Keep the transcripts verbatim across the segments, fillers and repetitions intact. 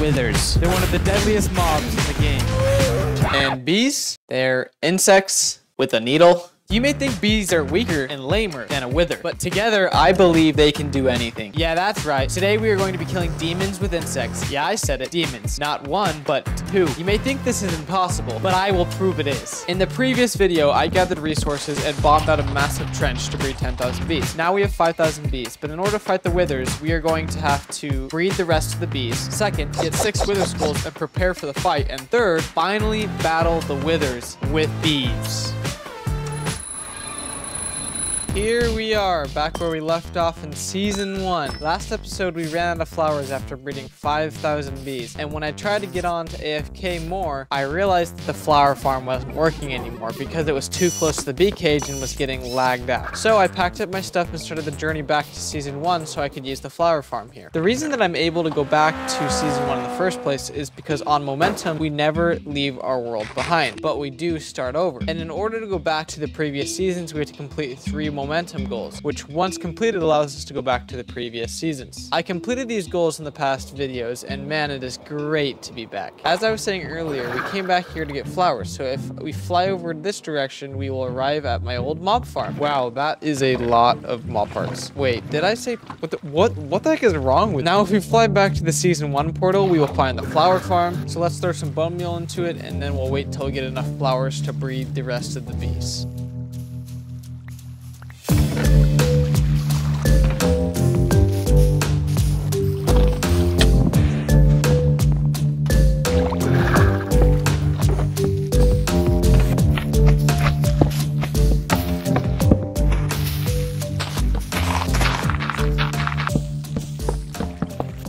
withers. They're one of the deadliest mobs in the game. And bees, they're insects with a needle. You may think bees are weaker and lamer than a wither, but together, I believe they can do anything. Yeah, that's right. Today, we are going to be killing demons with insects. Yeah, I said it. Demons. Not one, but two. You may think this is impossible, but I will prove it is. In the previous video, I gathered resources and bombed out a massive trench to breed ten thousand bees. Now we have five thousand bees, but in order to fight the withers, we are going to have to breed the rest of the bees. Second, get six wither skulls and prepare for the fight. And third, finally battle the withers with bees. Here we are, back where we left off in season one. Last episode, we ran out of flowers after breeding five thousand bees. And when I tried to get on to A F K more, I realized that the flower farm wasn't working anymore because it was too close to the bee cage and was getting lagged out. So I packed up my stuff and started the journey back to season one so I could use the flower farm here. The reason that I'm able to go back to season one in the first place is because on Momentum, we never leave our world behind, but we do start over. And in order to go back to the previous seasons, we had to complete three more Momentum goals, which once completed allows us to go back to the previous seasons. I completed these goals in the past videos, and man, it is great to be back. As I was saying earlier, we came back here to get flowers, so if we fly over this direction, we will arrive at my old mob farm. Wow, that is a lot of mob parts. Wait, did I say what? The, what? What the heck is wrong with? Now, if we fly back to the season one portal, we will find the flower farm. So let's throw some bone meal into it, and then we'll wait till we get enough flowers to breed the rest of the bees.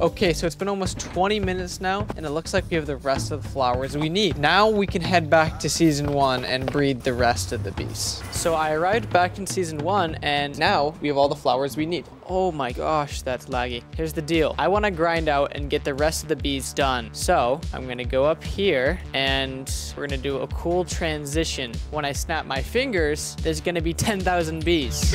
Okay, so it's been almost twenty minutes now, and it looks like we have the rest of the flowers we need. Now we can head back to season one and breed the rest of the bees. So I arrived back in season one, and now we have all the flowers we need. Oh my gosh, that's laggy. Here's the deal. I want to grind out and get the rest of the bees done. So I'm going to go up here, and we're going to do a cool transition. When I snap my fingers, there's going to be ten thousand bees.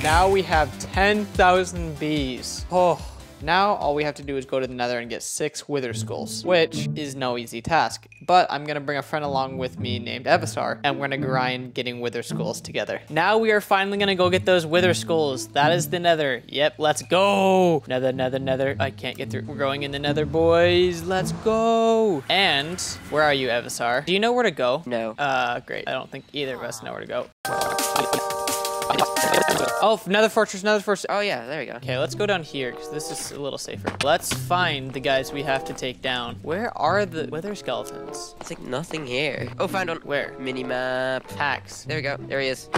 Now we have ten thousand bees. Oh, now all we have to do is go to the Nether and get six wither skulls, which is no easy task, but I'm gonna bring a friend along with me named Evisar, and we're gonna grind getting wither skulls together. Now we are finally gonna go get those wither skulls. That is the Nether. Yep, let's go. Nether, nether, nether. I can't get through. We're going in the Nether, boys. Let's go. And where are you, Evisar? Do you know where to go? No. Uh, great. I don't think either of us know where to go. Oh, Nether Fortress, Nether Fortress. Oh yeah, there we go. Okay, let's go down here because this is a little safer. Let's find the guys we have to take down. Where are the wither skeletons? It's like nothing here. Oh, found one. Where? Minimap. Hacks. There we go. There he is.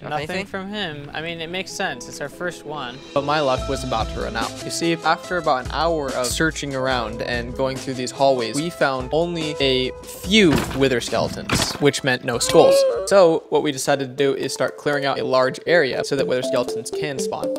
Nothing anything? From him. I mean, it makes sense. It's our first one. But my luck was about to run out. You see, after about an hour of searching around and going through these hallways, we found only a few wither skeletons, which meant no skulls. So what we decided to do is start clearing out a large area so that wither skeletons can spawn.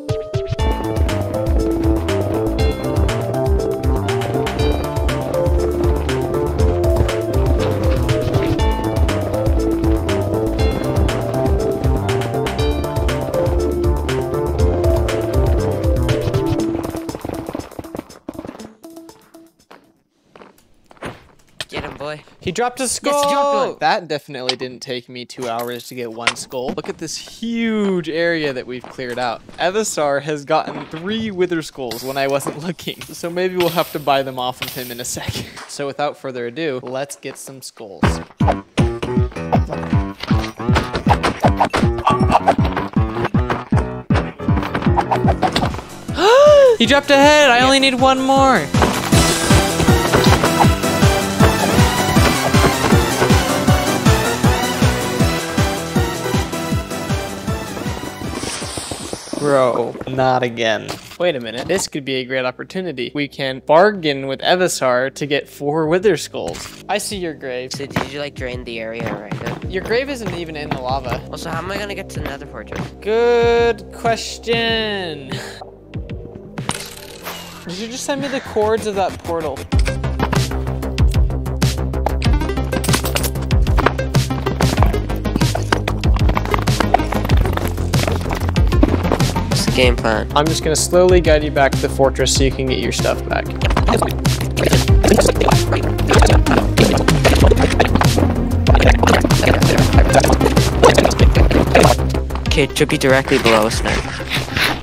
He dropped a skull! Yes, dropped that definitely didn't take me two hours to get one skull. Look at this huge area that we've cleared out. Evisar has gotten three wither skulls when I wasn't looking, so maybe we'll have to buy them off of him in a second. So without further ado, let's get some skulls. He dropped a head! I only need one more! Bro, not again. Wait a minute, this could be a great opportunity. We can bargain with Evisar to get four wither skulls. I see your grave. So did you like drain the area right now? Your grave isn't even in the lava. Also, how am I gonna get to the Nether Fortress? Good question. Could you just send me the cords of that portal? What's the game plan? I'm just gonna slowly guide you back to the fortress so you can get your stuff back. Okay, it should be directly below us now.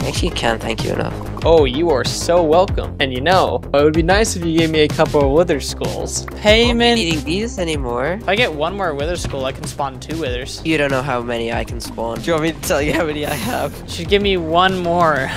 Actually, can't thank you enough. Oh, you are so welcome. And you know, it would be nice if you gave me a couple of wither skulls. Payment. I won't be eating these anymore. If I get one more wither skull, I can spawn two withers. You don't know how many I can spawn. Do you want me to tell you how many I have? You should give me one more.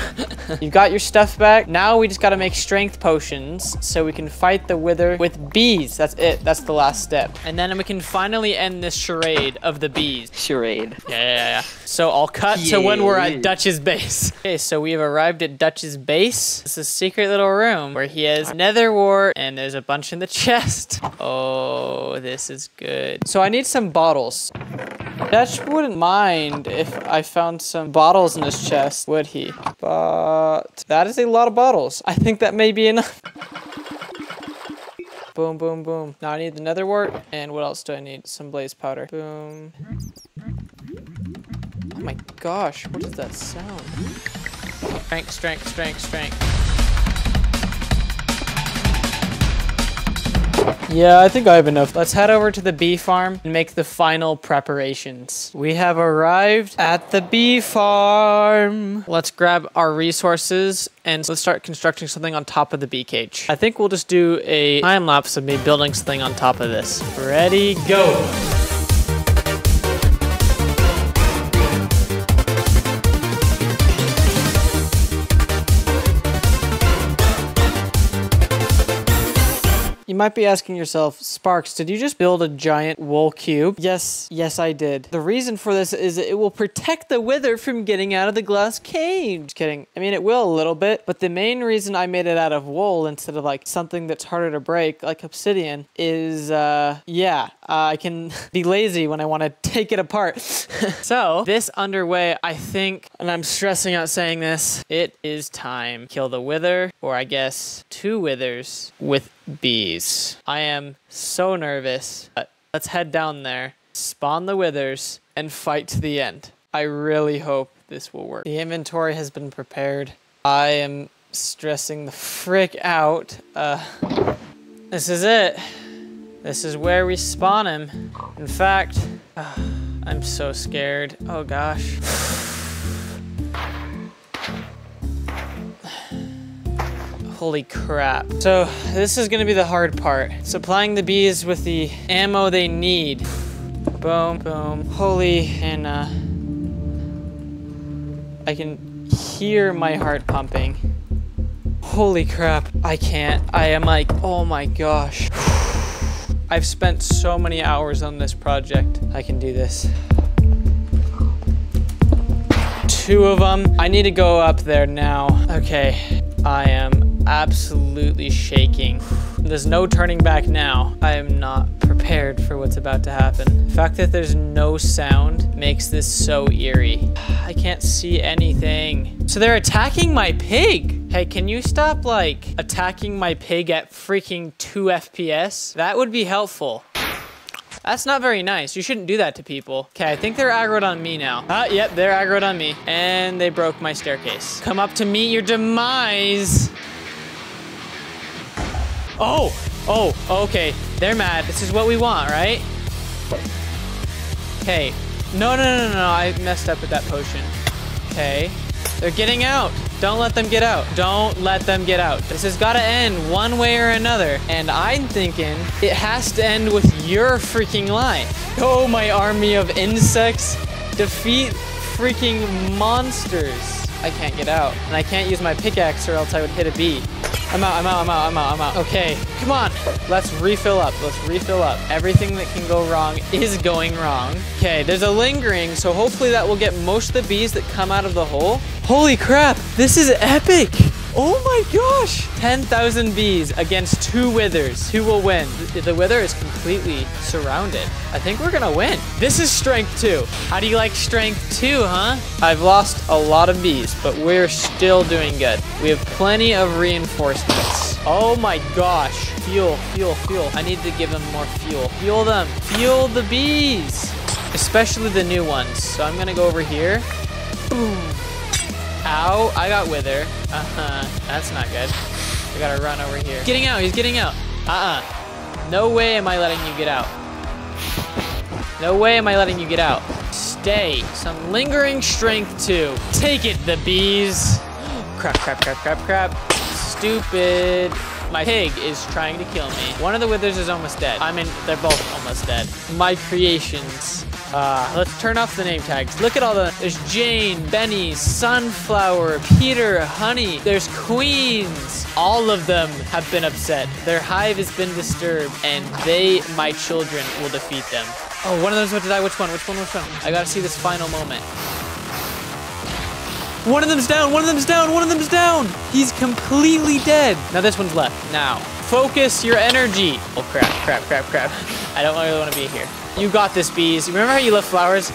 You've got your stuff back. Now we just gotta make strength potions so we can fight the wither with bees. That's it. That's the last step. And then we can finally end this charade of the bees. Charade. Yeah, yeah, yeah. So I'll cut yeah. to when we're at Dutch's base. Okay, so we have arrived at Dutch's base. It's a secret little room where he has nether wart and there's a bunch in the chest. Oh, this is good. So I need some bottles. Dutch wouldn't mind if I found some bottles in his chest, would he? But that is a lot of bottles. I think that may be enough. Boom, boom, boom. Now I need the nether wart. And what else do I need? Some blaze powder. Boom. Oh my gosh, what does that sound? Strength, strength, strength, strength. Yeah, I think I have enough. Let's head over to the bee farm and make the final preparations. We have arrived at the bee farm. Let's grab our resources and let's start constructing something on top of the bee cage. I think we'll just do a time lapse of me building something on top of this. Ready, go. You might be asking yourself, Sparks, did you just build a giant wool cube? Yes, yes I did. The reason for this is it will protect the wither from getting out of the glass cage. Just kidding. I mean, it will a little bit, but the main reason I made it out of wool instead of like something that's harder to break, like obsidian, is, uh, yeah, uh, I can be lazy when I want to take it apart. So, this underway, I think, and I'm stressing out saying this, it is time. Kill the wither, or I guess two withers with bees. I am so nervous, but let's head down there, spawn the withers, and fight to the end. I really hope this will work. The inventory has been prepared. I am stressing the frick out. Uh, this is it. This is where we spawn him. In fact, uh, I'm so scared. Oh gosh. Holy crap. So this is gonna be the hard part. Supplying the bees with the ammo they need. Boom, boom. Holy, and uh, I can hear my heart pumping. Holy crap, I can't. I am like, oh my gosh. I've spent so many hours on this project. I can do this. Two of them. I need to go up there now. Okay, I am absolutely shaking. There's no turning back now. I am not prepared for what's about to happen. The fact that there's no sound makes this so eerie. I can't see anything. So they're attacking my pig. Hey, can you stop like attacking my pig at freaking two F P S? That would be helpful. That's not very nice. You shouldn't do that to people. Okay, I think they're aggroed on me now. Ah, yep, they're aggroed on me. And they broke my staircase. Come up to meet your demise. Oh, oh, okay. They're mad. This is what we want, right? Okay. No, no, no, no, no. I messed up with that potion. Okay. They're getting out. Don't let them get out. Don't let them get out. This has got to end one way or another. And I'm thinking it has to end with your freaking life. Oh, my army of insects. Defeat freaking monsters. I can't get out. And I can't use my pickaxe or else I would hit a bee. I'm out, I'm out, I'm out, I'm out, I'm out. Okay, come on. Let's refill up, let's refill up. Everything that can go wrong is going wrong. Okay, there's a lingering, so hopefully that will get most of the bees that come out of the hole. Holy crap, this is epic. Oh my gosh! ten thousand bees against two withers. Who will win? The wither is completely surrounded. I think we're gonna win. This is strength two. How do you like strength two, huh? I've lost a lot of bees, but we're still doing good. We have plenty of reinforcements. Oh my gosh. Fuel, fuel, fuel. I need to give them more fuel. Fuel them. Fuel the bees. Especially the new ones. So I'm gonna go over here. Boom. Ow, I got wither. Uh-huh, that's not good. I gotta run over here. Getting out, he's getting out. Uh-uh. No way am I letting you get out. No way am I letting you get out. Stay. Some lingering strength too. Take it, the bees. Crap, crap, crap, crap, crap. Stupid. My pig is trying to kill me. One of the withers is almost dead. I mean, they're both almost dead. My creations. Uh, let's turn off the name tags. Look at all the, there's Jane, Benny, Sunflower, Peter, Honey. There's Queens. All of them have been upset. Their hive has been disturbed and they, my children, will defeat them. Oh, one of them's about to die. Which one? Which one? Which one? I gotta see this final moment. One of them's down, one of them's down, one of them's down. He's completely dead. Now this one's left. Now, focus your energy. Oh crap, crap, crap, crap. I don't really want to be here. You got this, bees. Remember how you left flowers?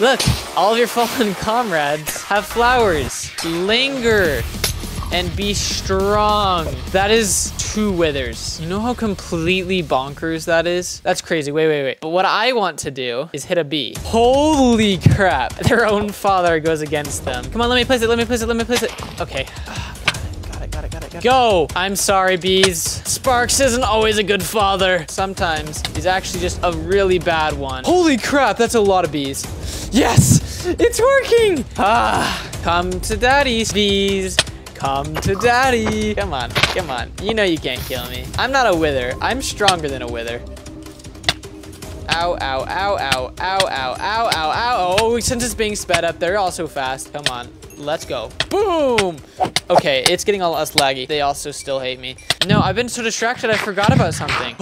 Look, all of your fallen comrades have flowers. Linger and be strong. That is two withers. You know how completely bonkers that is? That's crazy. Wait, wait, wait. But what I want to do is hit a bee. Holy crap. Their own father goes against them. Come on, let me place it. Let me place it. Let me place it. Okay. Go! I'm sorry, bees. Sparks isn't always a good father. Sometimes he's actually just a really bad one. Holy crap, that's a lot of bees. Yes! It's working! Ah! Come to daddy, bees. Come to daddy. Come on, come on. You know you can't kill me. I'm not a wither. I'm stronger than a wither. Ow, ow, ow, ow, ow, ow, ow, ow, ow. Oh, since it's being sped up, they're also fast. Come on. Let's go. Boom! Okay, it's getting all us laggy. They also still hate me. No, I've been so distracted I forgot about something.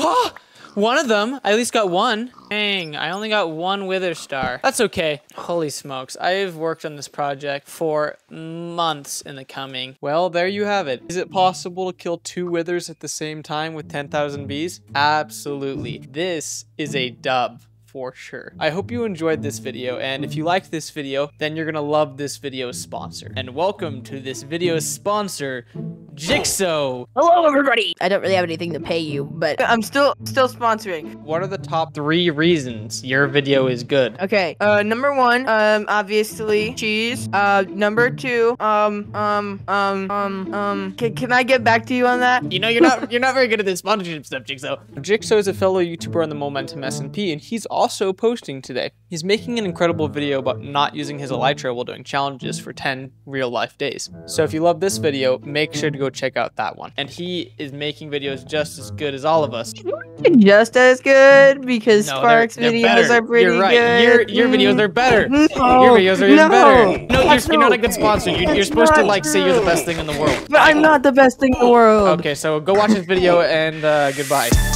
One of them, I at least got one. Dang, I only got one wither star. That's okay. Holy smokes, I've worked on this project for months in the coming. Well, there you have it. Is it possible to kill two withers at the same time with ten thousand bees? Absolutely. This is a dub. For sure. I hope you enjoyed this video, and if you liked this video, then you're gonna love this video's sponsor. And welcome to this video's sponsor, Jigsaw. Hello, everybody. I don't really have anything to pay you, but I'm still still sponsoring. What are the top three reasons your video is good? Okay. Uh, number one, um, obviously cheese. Uh, number two, um, um, um, um, um. Can, can I get back to you on that? You know, you're not you're not very good at this sponsorship stuff, Jigsaw. Jigsaw is a fellow YouTuber on the Momentum S M P, and he's also Also posting today. He's making an incredible video about not using his elytra while doing challenges for ten real life days. So if you love this video, make sure to go check out that one. And he is making videos just as good as all of us. Just as good because no, Spark's they're, they're videos better. Are pretty you're right. good. Your, your videos are better. No, your videos are even no, better. No, you're, you're not a good sponsor. You, you're supposed to like true. say you're the best thing in the world. But I'm not the best thing in the world. Okay, so go watch this video and uh, goodbye.